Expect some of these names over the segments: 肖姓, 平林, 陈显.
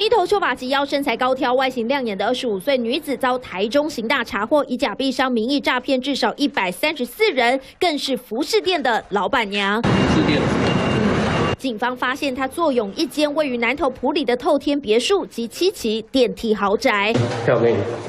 一头秀发及腰、身材高挑、外形亮眼的25岁女子，遭台中刑大查获以假币商名义诈骗至少134人，更是服饰店的老板娘。服饰店。 警方发现他坐拥一间位于南投埔里的透天别墅及7期电梯豪宅，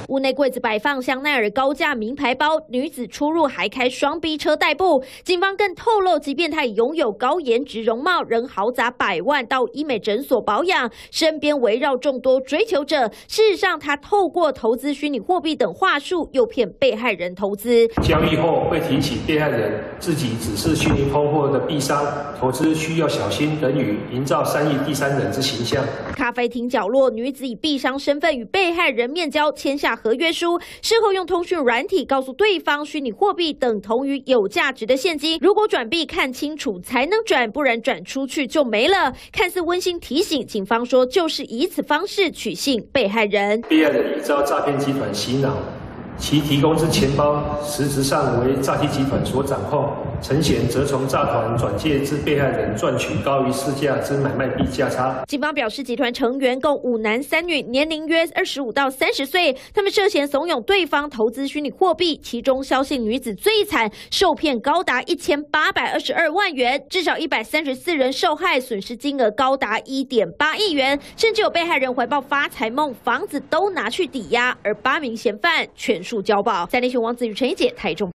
屋内柜子摆放香奈儿高价名牌包，女子出入还开双 B 车代步。警方更透露，即便他已拥有高颜值容貌，仍豪砸100万到医美诊所保养，身边围绕众多追求者。事实上，他透过投资虚拟货币等话术，诱骗被害人投资。交易后会提醒被害人自己只是虚拟通货的币商，投资需要小心。 等于营造善意第三人之形象。咖啡厅角落，女子以币商身份与被害人面交，签下合约书。事后用通讯软体告诉对方，虚拟货币等同于有价值的现金，如果转币看清楚才能转，不然转出去就没了。看似温馨提醒，警方说就是以此方式取信被害人。被害人依照诈骗集团洗脑，其提供之钱包实质上为诈欺集团所掌控。 陈显则从诈团转借至被害人，赚取高于市价之买卖币价差。警方表示，集团成员共5男3女，年龄约25到30岁。他们涉嫌怂恿对方投资虚拟货币，其中肖姓女子最惨，受骗高达1822万元，至少134人受害，损失金额高达1.8亿元，甚至有被害人怀抱发财梦，房子都拿去抵押，而8名嫌犯全数交保。三立新闻王子宇、陈怡姐，台中。